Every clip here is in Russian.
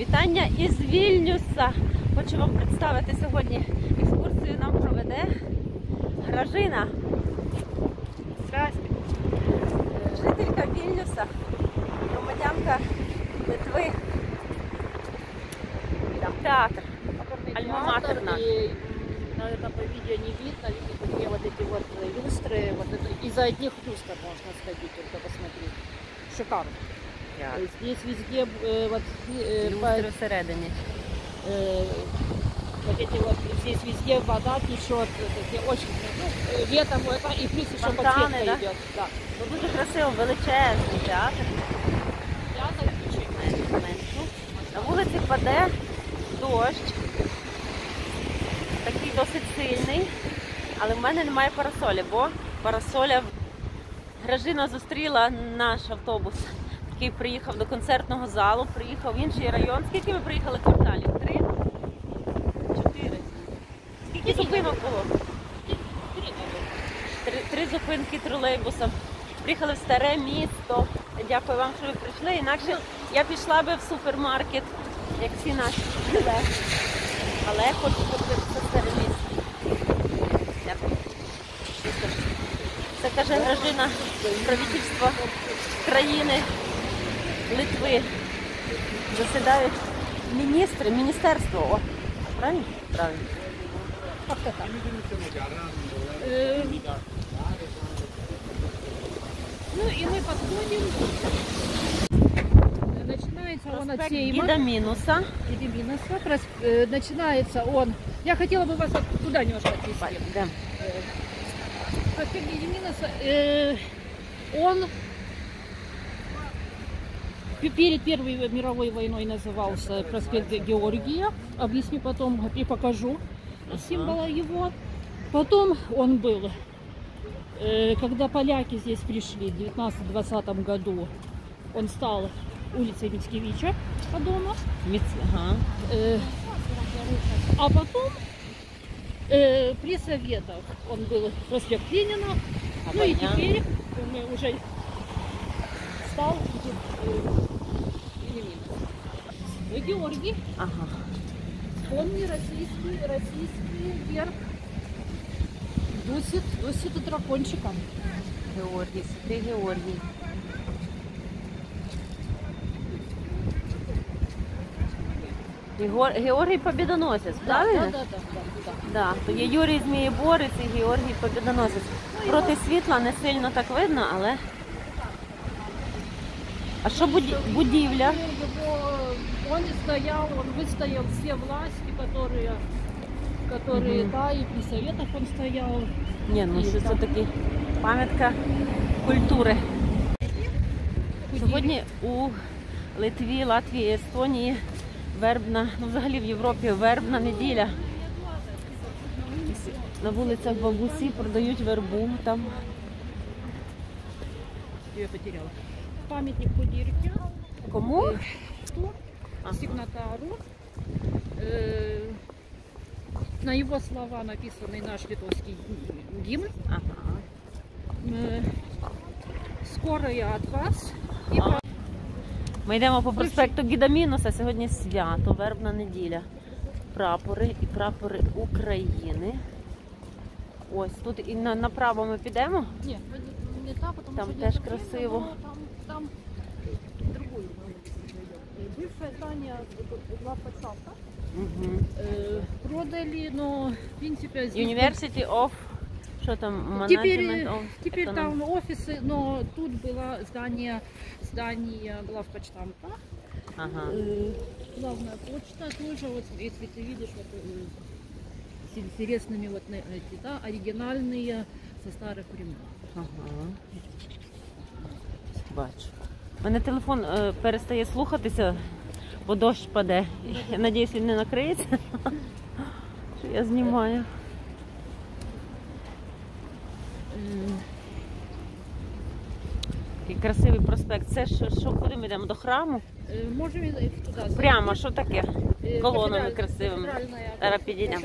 Вітання із Вільнюса. Хочу вам представити сьогодні екскурсію, нам проведе Гражина. Здравствуйте. Жителька Вільнюса, громадянка Литви. Там театр. Альма-матер наш. Наверное, по видео не видно, видите, какие вот эти вот люстры, вот это, из-за одних люстр можно сходить, только посмотреть. Шикарно. Yeah. Здесь везде вот, люстры всередине. Вот эти вот, здесь везде вода течет, очень, ну, летом, и плюс еще подсветка да? идет. Да. Ну, дуже красиво, величезний театр. Театр чуть менше. На вулиці паде дощ. Такий досить сильний, але в мене немає парасолі, бо парасоля Гражина зустріла наш автобус, який приїхав до концертного залу, приїхав в інший район. Скільки ми приїхали кварталів? 3? 4? Скільки зупинок було? 3 зупинки тролейбусом. Приїхали в старе місто. Дякую вам, що ви прийшли. Інакше я пішла би в супермаркет, як всі наші колеги. Але хочу подивитися старе місто. Дякую. Це каже Гражина, правительство країни Литви. Засідають міністри, міністерство. О, правильно? Правильно. Тобто так. Ну и мы подходим. Начинается он от сейма. Гедиминаса. Начинается он... Я хотела бы вас туда немножко отвезти. Да. Проспект Гедиминаса. Он перед Первой мировой войной назывался проспект Георгия. Объясню потом и покажу символ его. Потом он был... Когда поляки здесь пришли в 1920 году, он стал улицей Мицкевича по дому. А потом при Советах он был проспект Ленина. Ну и теперь он уже стал Георгий. Он не российский, российский верх. Дусит дракончиком. Георгий, смотри, Георгий. Георгий Победоносец, правильно? Да. То є Юрій Змієборець і Георгій Победоносець. Проти світла не сильно так видно, але... А що будівля? Він вистояв всі власті, які... которые, да, и при Советах он стоял. Не, ну что все-таки памятка культуры. Сьогодні у Литві, Латвії, Естонії вербна, ну взагалі в Європі вербна неділя. На вулицях бабусі продають вербу там. Я потеряла. Памятник Кудирке. Кому? Сигнатару. На его слова написанный наш литовский гимн. Скоро я от вас. Ми йдемо по проспекту Гедимінаса. Сьогодні свято, вербна неділя. Прапори і прапори України. Ось тут і направо ми підемо? Ні, не так, тому там теж красиво. Там другою. Бивша Таня Лапацавка. Продали, но в принципе здесь... University of... Что там? Теперь там офисы, но тут было здание главпочтамта. Ага. Главная почта тоже, вот если ты видишь, вот, с интересными вот эти, да, оригинальные со старых времен. Ага. Бачу. У меня телефон перестает слухаться. Бо дощ паде. Я надіюсь, він не накриється, що я знімаю. Такий красивий проспект. Це що, куди ми йдемо? До храму? Можемо йти туди. Прямо, що таке? Колонами красивими. Зараз підійдемо.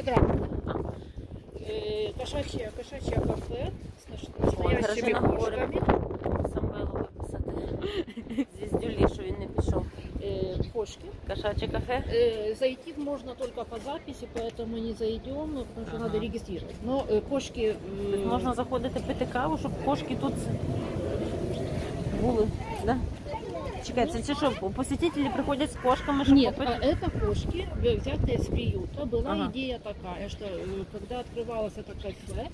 Кошачье кафе з настоящими кошками. Сам виловив писати. Зіздюлі, що він не пішов. кошки. Кошачье кафе? Зайти можно только по записи, поэтому не зайдем, потому что надо регистрировать. Но кошки... Можно заходити пити каву, щоб кошки тут були, да? Чекайте, это что, посетители приходят с кошками? Нет, купить? А это кошки, взятые с приюта. Была идея такая, что когда открывалось это кафе,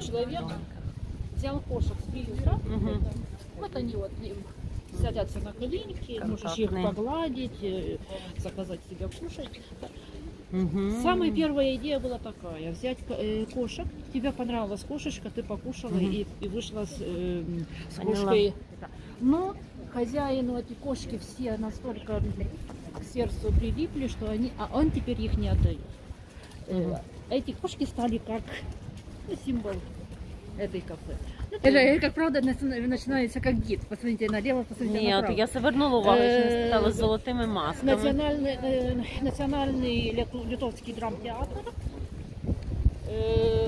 человек взял кошек с приюта, вот они вот садятся на коленки, можешь их погладить, заказать себе кушать. Самая первая идея была такая, взять кошек, тебе понравилась кошечка, ты покушала и вышла с кошкой. Но хозяину эти кошки все настолько к сердцу прилипли, что они, а он теперь их не отдает. Эти кошки стали как символ этой кафе. Это, как правда, начинается как гид. Посмотрите налево, посмотрите направо. Нет, я завернула увагу, я стала с золотыми масками. Национальный литовский драмтеатр.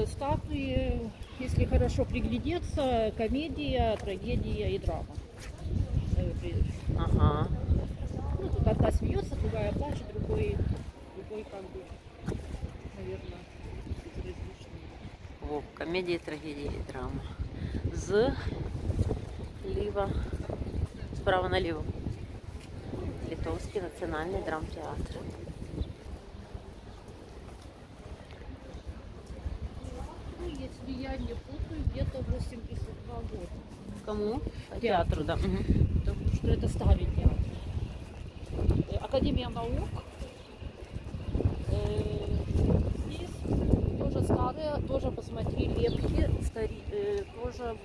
Статуи, если хорошо приглядеться, комедия, трагедия и драма. Ну, тут одна смеется, другая плачет, другой как бы, наверное, различные. Комедия, трагедия и драма. Справа налево. Литовский национальный драмтеатр. Ну, если я не путаю, где-то 82 года. Кому? Театру, да. Потому что это старый театр. Академия наук. Старые тоже посмотри, лепки тоже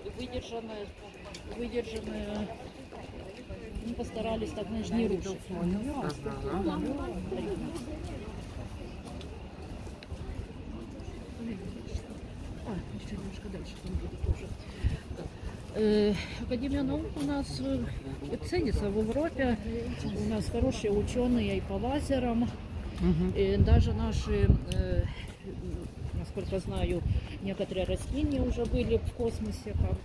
выдержанные, не постарались так не рушить. Еще немножко дальше там будет тоже. Академия наук у нас ценится в Европе, у нас хорошие ученые и по лазерам, и даже наши, насколько знаю, некоторые растения уже были в космосе как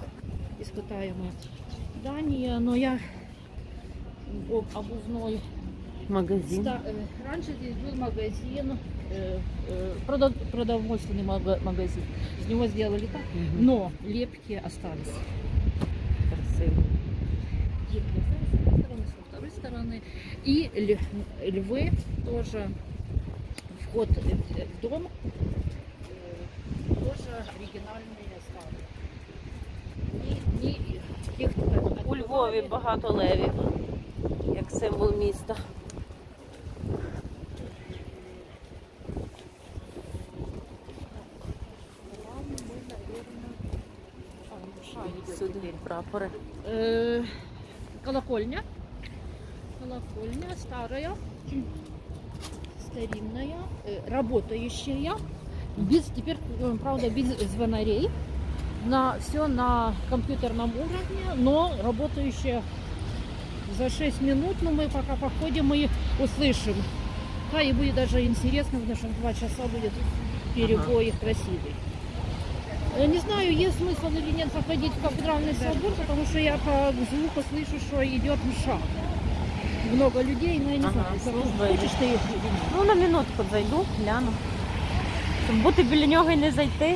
испытаемые. Дания, но я обувной магазин. Раньше здесь был магазин, продовольственный магазин. Из него сделали так, но лепки остались. Красиво. Лепки остались с одной стороны, со второй стороны. И львы тоже. Вход в дом. Тоже оригінальні стави. У Львові багато левів, як символ міста. Сюди прапори. Колокольня. Колокольня старая, старинная, работающая. Теперь, правда, без звонарей, все на компьютерном уровне, но работающие за 6 минут, но мы пока походим и услышим. Да, и будет даже интересно, потому что 2 часа будет перебой красивый. Не знаю, есть смысл или нет заходить в кафедральный собор, потому что я по звуку слышу, что идет мша. Много людей, но я не знаю, хочешь ты их или нет. Ну, на минутку зайду, гляну. Щоб бути біля нього і не зайти.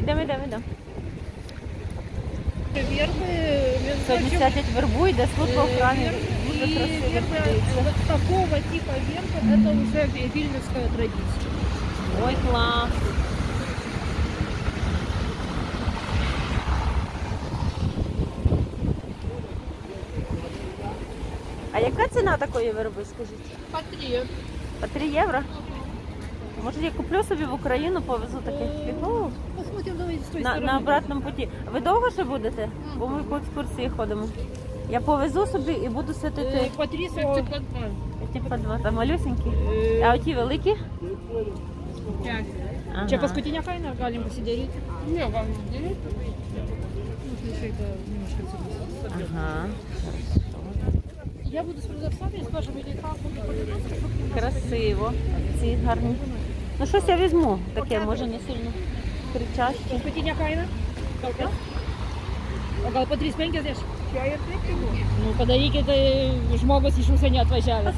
Йдемо. Верби, вербу йде з фото в храмі. Такого типу верби, це вже вільнівська традиція. Ой, клас! А яка ціна такої верби, скажіть? По 3 євро? Може я куплю собі в Україну, повезу таких квіток? На обратному путі. Ви довго ще будете? Бо ми по екскурсії ходимо. Я повезу собі і буду сидіти. По 3, по 2. Там малюсенькі. А оті великі? 5. Чи по скотіня хай на галім посидять? Ні, вам не ділять. Ага. Я буду з продавцями і скажу, мені так, красиво, ці гарні. Ну щось я візьму, таке, може не сильно кричаще. Петіння кайна? Сколько? Около по 3 спеньки здесь. Ну, подарики-то жмогу сишуся не отважались.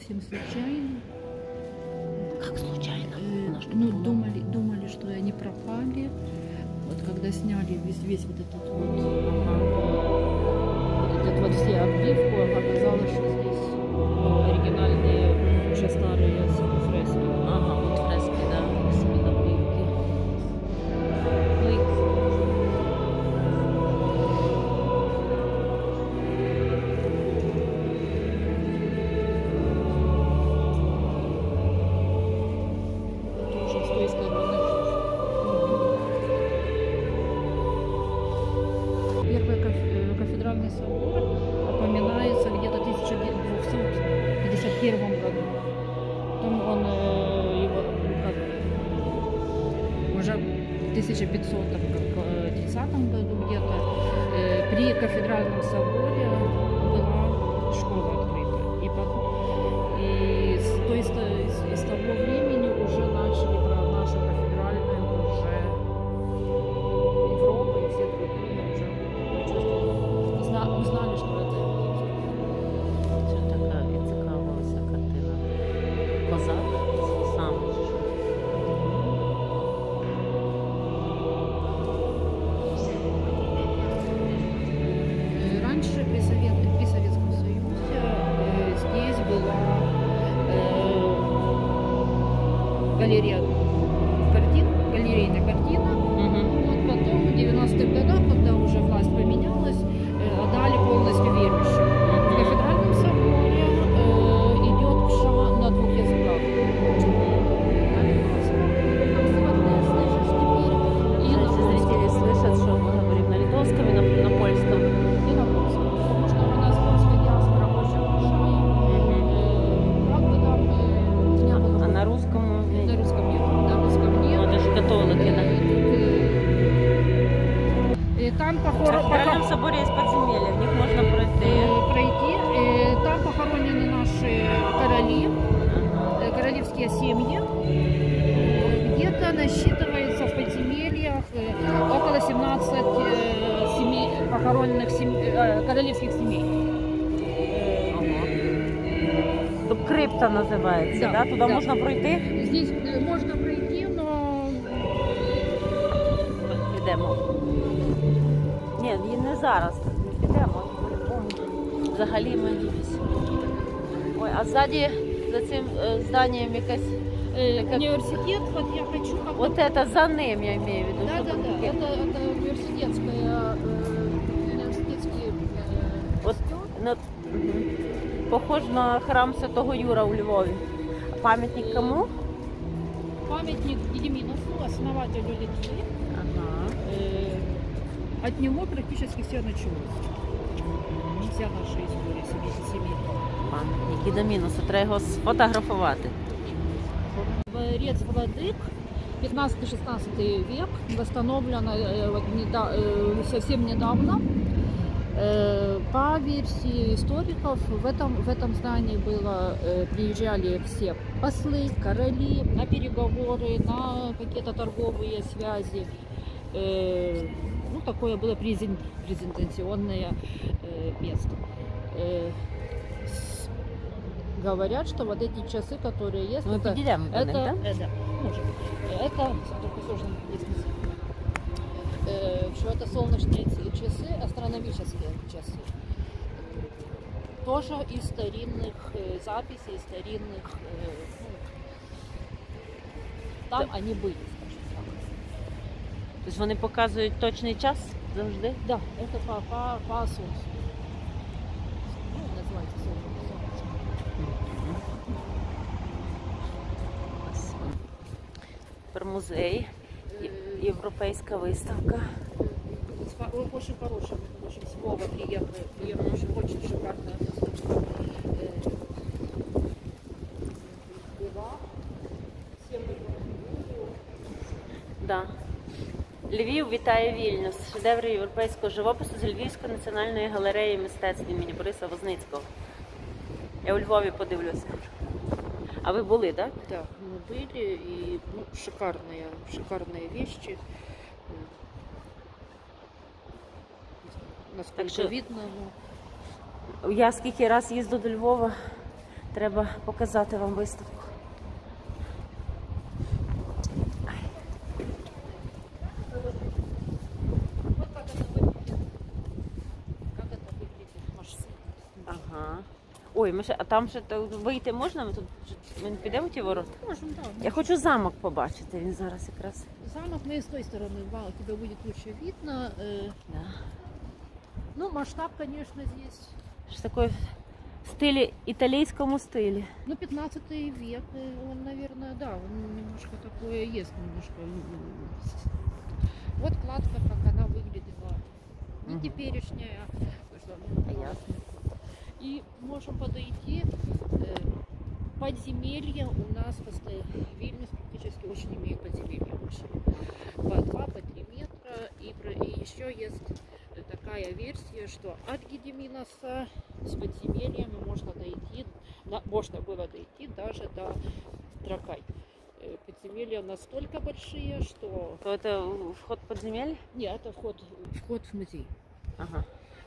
Совсем случайно. Как случайно? Ну, думали, что они пропали. Вот когда сняли весь вот этот все обивку, оказалось, что здесь оригинальные, уже старые фрески. Ага, вот фрески, да, с называется, да? Туда можно пройти? Здесь можно пройти, но... Підемо. Ні, не зараз. Підемо. Взагалі ми дивись. Ой, а ззаді за цим зданням якась... Університет, от я хочу... Вот это за ним, я имею в виду. Да, да, да. Это университетская... похож на храм Святого Юра у Львові. Памятник кому? Памятник Гедиминасу, основателю Литвы. Ага. От него практически все началось. Вся наша история семьи. Памятник Гедиминасу, треба його сфотографувати. Дворец владык, 15-16 век, восстановлено совсем недавно. По версии историков, в этом здании приезжали все послы, короли на переговоры, на какие-то торговые связи. Ну, такое было презентационное место. Говорят, что вот эти часы, которые есть, ну, это солнечные часы, астрономические часы. Тоже из старинных записей, старинных... там да. Они были, скажем так. То есть они показывают точный час? Завжди? Да, это по солнцу. Ну, называется солнце. Теперь музей. Европейская выставка. Очень хорошая, очень слово приятное, очень шикарная выставка. Да. Львів вітає Вільнюс. Шедеври європейського живопису з Львівської національної галереї мистецтва імені Бориса Возницького. Я у Львові подивлюся. А вы были, да? Да, мы были, и ну, шикарные вещи. Насколько так, видно. Ну... Я сколько раз езжу до Львова, треба показать вам выставку. Как это выглядит машина? Ага. Ой, а там ще вийти можна? Ми підемо в ті ворота? Можемо, так. Да. Я хочу замок побачити, він зараз якраз. Замок не з тієї сторони, тебе буде лучше видно. Да. Ну, масштаб, конечно, здесь. Что такое в стиле, итальянскому стиле. Ну, 15 век, он, наверное, да, он немножко такое есть, немножко. Вот кладка, как она выглядела. Не теперешняя, а ясно. И можем подойти, подземелья у нас после Вильнюс практически очень имеет подземелья больше, по 2–3 метра, и еще есть такая версия, что от Гедиминаса с подземельями можно было дойти даже до Тракай. Подземелья настолько большие, что... Это вход в подземелье? Нет, это вход в музей. Ага.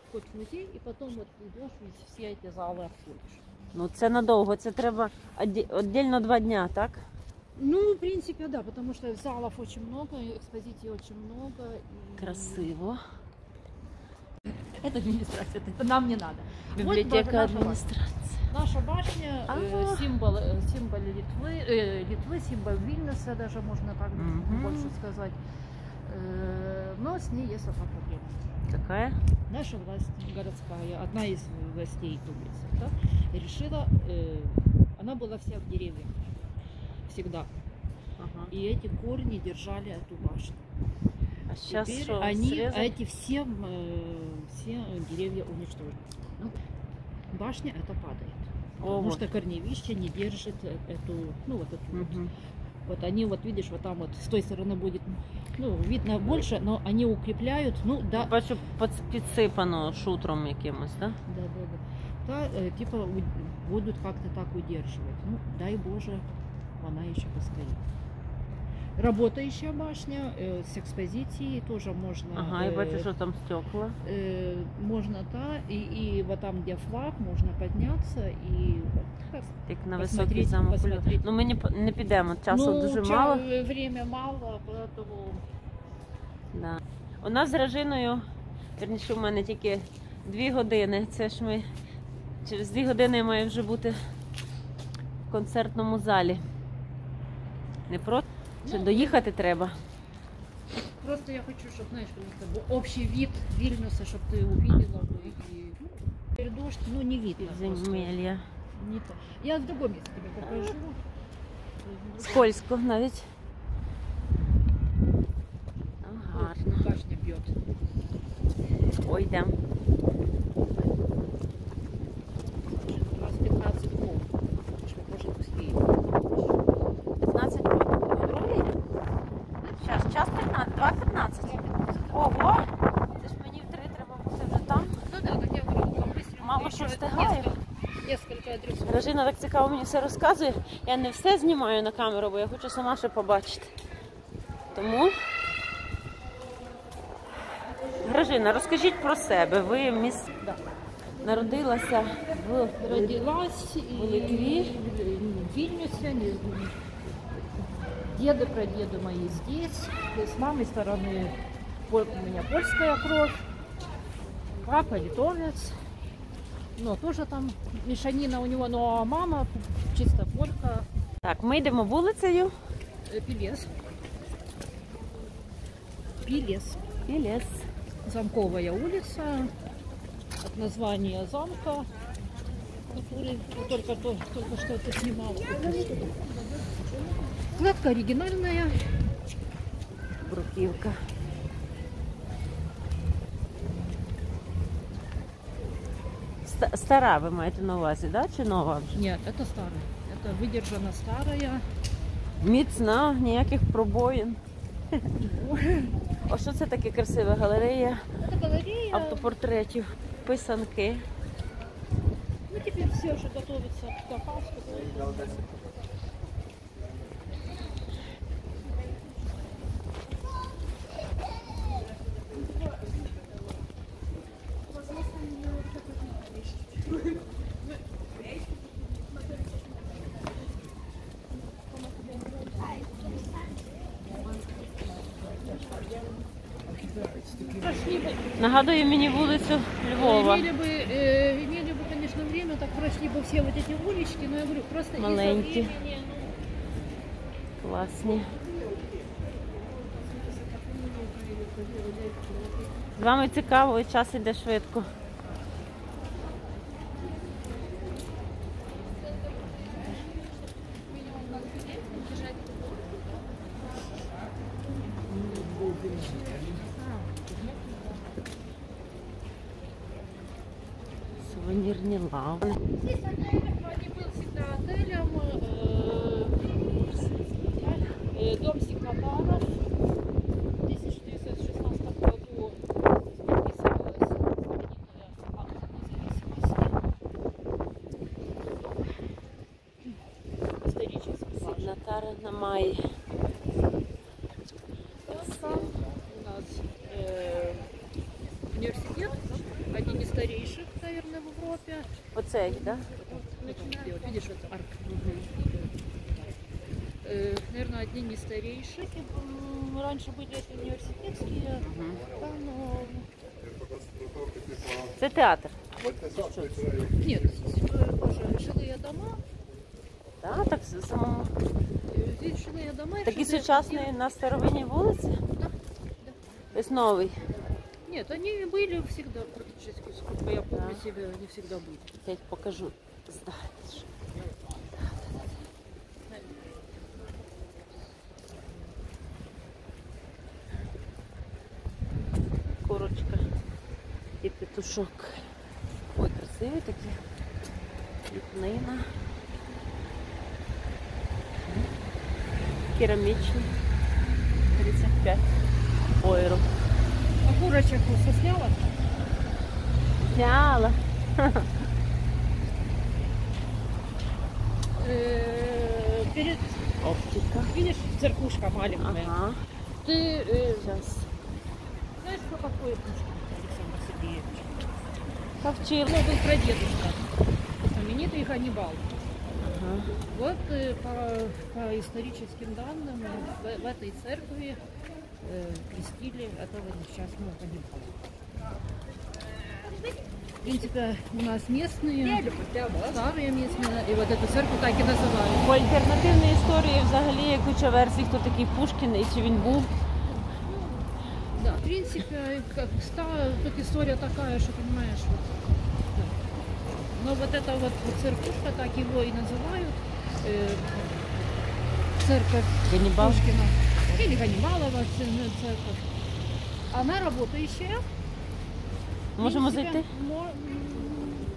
Вход в музей, и потом вот идешь, и все эти залы обходишь. Ну, это надолго, это треба отдельно 2 дня, так? Ну, в принципе, да, потому что залов очень много, экспозиций очень много. И... Красиво. Это администрация, это нам не надо. Библиотека администрации. Наша башня, символ Литвы, символ Вильнюса, даже можно так больше сказать. Но с ней есть одна проблема. Какая? Наша власть городская, одна из властей Тубрицы, да, решила, она была вся в деревьях, всегда. Ага. И эти корни держали эту башню. А сейчас теперь что, эти все деревья уничтожены. Ну, башня эта падает, потому что корневище не держит эту, ну вот эту вот они вот, видишь, вот там вот с той стороны будет, ну, видно больше, но они укрепляют, ну, да. Бачу, подсыпано шутром якимось, да? Да, да, да. Та, типа, будут как-то так удерживать. Ну, дай Боже, она еще постоит. Работающая башня с экспозицией тоже можно... Ага, я бачу, что там стекла. Можно, да, и вот там, где флаг, можно подняться и... Так на высокий замок. Ну, мы не підемо, часу дуже мало. Время мало, поэтому... Да. У нас з Гражиною, верніше, у мене тільки 2 години. Це ж ми... Через 2 години має вже бути в концертному залі. Не проти? Чи доїхати треба? Просто я хочу, щоб, знаєш, общий вид Вільнюса, щоб ти увиділа. Передушки, ну не видно. Земелья. Не то. Я в другом месте тебе покажу. Скользко, навіть. Гарно. Башня бьет. Ой, да. Раз 15 куб. Может, пустые. 15 куб. Сейчас, час 15, 2:15. Ого! Це ж мені в 3 треба бути вже там. Ну так, так я вдруг. Мало що встигаю. Гражина так цікаво мені все розказує. Я не все знімаю на камеру, бо я хочу сама ще побачити. Тому... Гражина, розкажіть про себе. Ви народилася в Литві. В Вільнюсі. Деды, прадеды мои здесь. С мамой стороны у меня польская кровь. Папа литовец. Ну, тоже там мішаніна у нього, но мама чисто полька. Так, ми йдемо вулицею. Пілес. Пілес. Пілес. Замковая улица. От названия замка, который только что это снимал. Кладка оригинальная. Бруківка. Стара, вы маете на увазе, да, чи нова? Нет, это старая. Это выдержана старая. Міцна, ніяких пробоїн. А що це таке красива галерея? Це галерея автопортретів, писанки. Ну, тепер все вже готується до Пасхи. Нагадує мені вулицю Львова. Имели бы, конечно, время, так прошли бы все вот эти улички, но я говорю, просто маленькі. Класні. З вами цікаво, і час іде швидко. Сувенирный лав. Здесь отель вроде был всегда отелем. Дом Сикобаров. В 1916 году подписывалась акт независимости. Исторический сигнатары на мае. Оцей, да? Вот, видишь, это арка. Угу. Наверное, одни из старейших. Раньше были это университетские. Угу. Там, это театр? Нет, тоже жилые дома. Да, так само. Здесь жилые дома. Такие сучасные на старовинной улице? Да. То есть новый? Нет, они были всегда, практически, сколько я помню себя, они всегда были. Я тебе покажу. Да. Курочка и петушок. Ой, красивые такие. Лепнина. Керамичный. 35 ойру. А курочек просто сняла? Сняла. Перед... Оптика. Видишь, церквушка маленькая. Ага. Ты... Сейчас. Знаешь, кто такой Пушкин Александр Сергеевич? Ковчег. Он был прадедушка. Знаменитый Ганнибал. Ага. Вот по историческим данным в этой церкви крестили этого несчастного Ганнибала. В принципе, у нас местные, старые местные, и вот эту церковь так и называют. По альтернативной истории взагалі є куча версій, кто такий Пушкин и чи він був. Да, в принципе, как, тут история такая, что, понимаешь, вот, да. Но вот это вот церквушка, так его и называют, церковь Ганнибал. Пушкина или Ганнибалова церковь. Она работающая. Можемо зайти?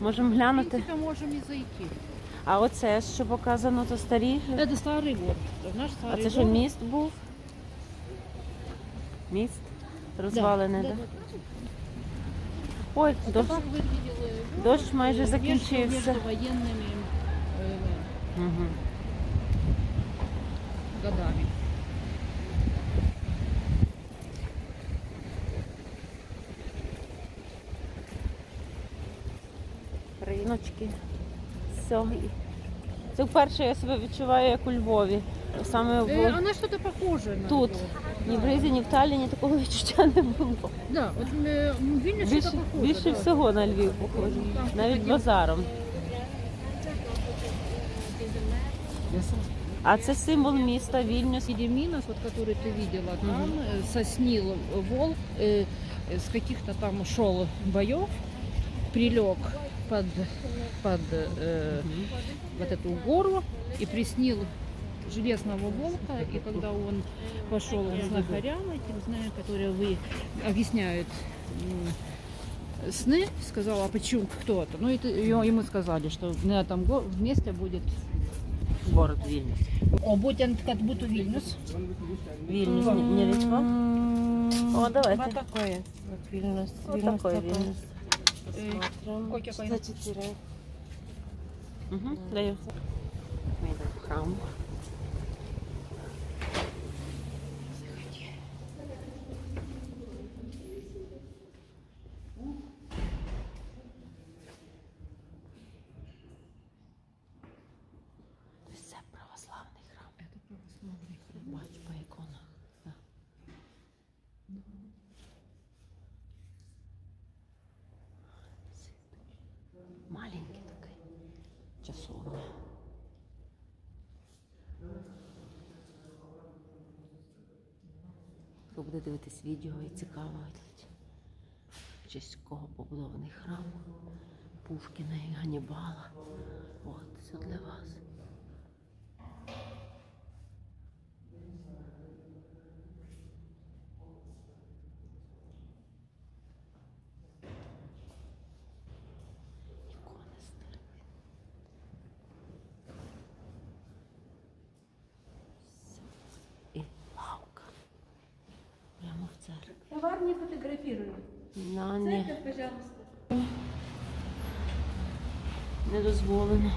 Можемо глянути? Можемо і зайти. А оце, що показано, то старі? Це старий город. А це що, міст був? Міст? Розвалений, так? Ой, дощ майже закінчився. Годами. Риночки. Це вперше я себе відчуваю, як у Львові. Вона щось похоже на Львов. Тут, ні в Ризі, ні в Талліні такого відчуття не було. Більше всього на Львів похоже, навіть базаром. А це символ міста Вільнюс. Гедиминас, який ти бачила там, соснил волк, з яких-то там йшов бойов, прилег под вот эту гору и приснил железного волка, и когда он пошел к знахарям, этим знаю, которые объясняют сны, сказал, а почему кто-то, ну ему сказали, что на этом месте будет город Вильнюс. О, будь он как будто Вильнюс. Вильнюс, не Литва. О, давайте. Вот такое Вильнюс. Вот такой Вильнюс. Даю. Мы идем в храм. Это православный храм. Это православный храм. Бачу по иконам. Маленький такой, часовня. Хто буде дивитись відео і цікаво, в честь кого побудований храм Пушкіна і Ганнібала. От, все для вас. Товар не фотографируем. Церковь, пожалуйста. Не дозволено.